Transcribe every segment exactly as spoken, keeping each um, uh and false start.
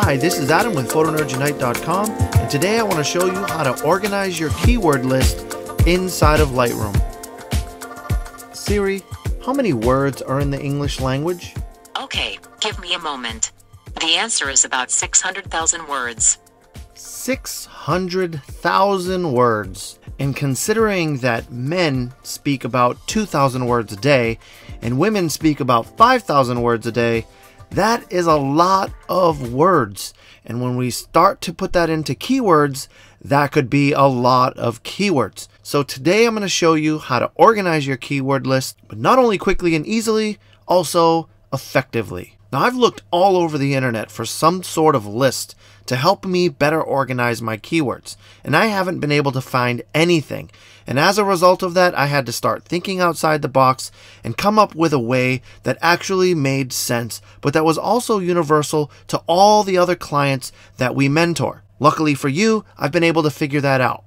Hi, this is Adam with photonerdsunite dot com, and today I want to show you how to organize your keyword list inside of Lightroom. Siri, how many words are in the English language? Okay, give me a moment. The answer is about six hundred thousand words. six hundred thousand words. And considering that men speak about two thousand words a day and women speak about five thousand words a day, that is a lot of words. And when we start to put that into keywords, that could be a lot of keywords. So today I'm going to show you how to organize your keyword list, but not only quickly and easily, also effectively. Now, I've looked all over the internet for some sort of list to help me better organize my keywords, and I haven't been able to find anything. And as a result of that, I had to start thinking outside the box and come up with a way that actually made sense, but that was also universal to all the other clients that we mentor. Luckily for you, I've been able to figure that out.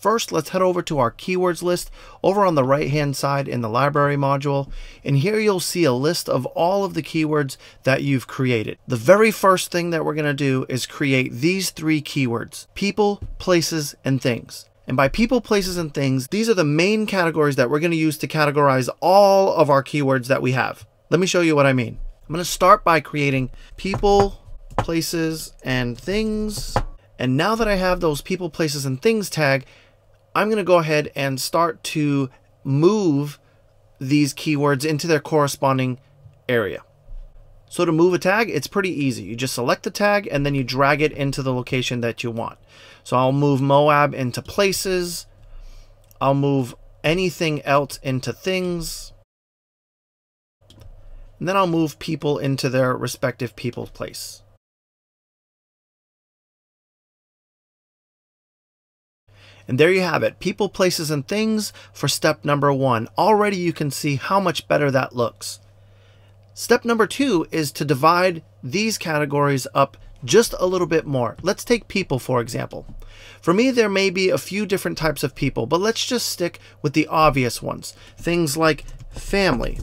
First, let's head over to our keywords list over on the right-hand side in the library module. And here you'll see a list of all of the keywords that you've created. The very first thing that we're going to do is create these three keywords: people, places, and things. And by people, places, and things, these are the main categories that we're going to use to categorize all of our keywords that we have. Let me show you what I mean. I'm going to start by creating people, places, and things. And now that I have those people, places, and things tag, I'm going to go ahead and start to move these keywords into their corresponding area. So to move a tag, it's pretty easy. You just select the tag and then you drag it into the location that you want. So I'll move Moab into places. I'll move anything else into things. And then I'll move people into their respective people place. And there you have it, people, places, and things for step number one. Already you can see how much better that looks. Step number two is to divide these categories up just a little bit more. Let's take people, for example. For me, there may be a few different types of people, but let's just stick with the obvious ones. Things like family,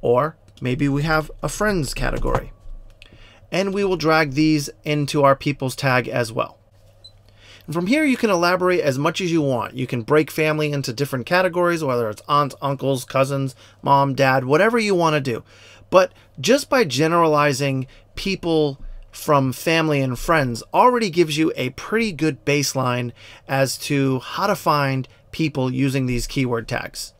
or maybe we have a friends category. And we will drag these into our people's tag as well. And from here, you can elaborate as much as you want. You can break family into different categories, whether it's aunts, uncles, cousins, mom, dad, whatever you want to do. But just by generalizing people from family and friends already gives you a pretty good baseline as to how to find people using these keyword tags.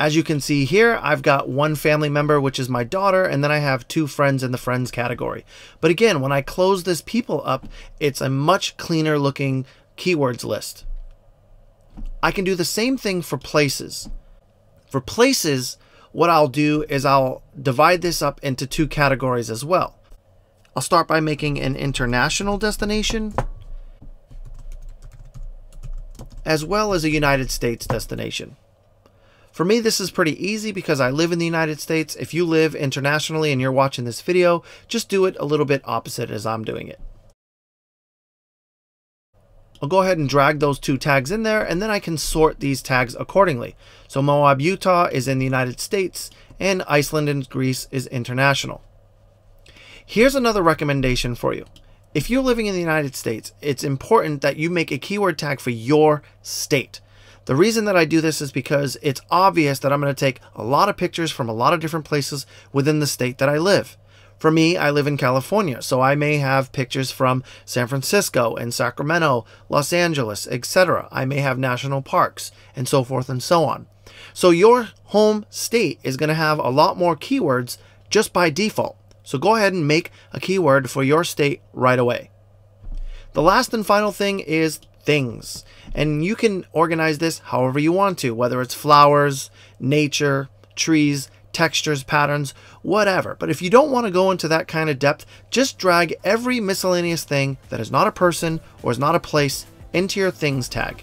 As you can see here, I've got one family member, which is my daughter, and then I have two friends in the friends category. But again, when I close this people up, it's a much cleaner looking keywords list. I can do the same thing for places. For places, what I'll do is I'll divide this up into two categories as well. I'll start by making an international destination, as well as a United States destination. For me, this is pretty easy because I live in the United States. If you live internationally and you're watching this video, just do it a little bit opposite as I'm doing it. I'll go ahead and drag those two tags in there, and then I can sort these tags accordingly. So Moab, Utah is in the United States, and Iceland and Greece is international. Here's another recommendation for you. If you're living in the United States, it's important that you make a keyword tag for your state. The reason that I do this is because it's obvious that I'm going to take a lot of pictures from a lot of different places within the state that I live. For me, I live in California, so I may have pictures from San Francisco and Sacramento, Los Angeles, et cetera. I may have national parks and so forth and so on. So your home state is going to have a lot more keywords just by default. So go ahead and make a keyword for your state right away. The last and final thing is things. And you can organize this however you want to, whether it's flowers, nature, trees, textures, patterns, whatever. But if you don't want to go into that kind of depth, just drag every miscellaneous thing that is not a person or is not a place into your things tag.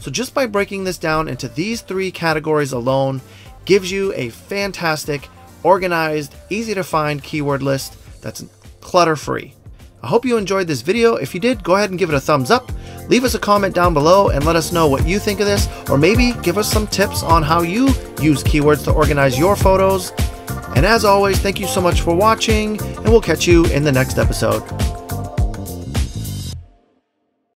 So just by breaking this down into these three categories alone gives you a fantastic, organized, easy to find keyword list that's clutter-free. I hope you enjoyed this video. If you did, go ahead and give it a thumbs up. Leave us a comment down below and let us know what you think of this, or maybe give us some tips on how you use keywords to organize your photos. And as always, thank you so much for watching, and we'll catch you in the next episode.